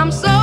I'm so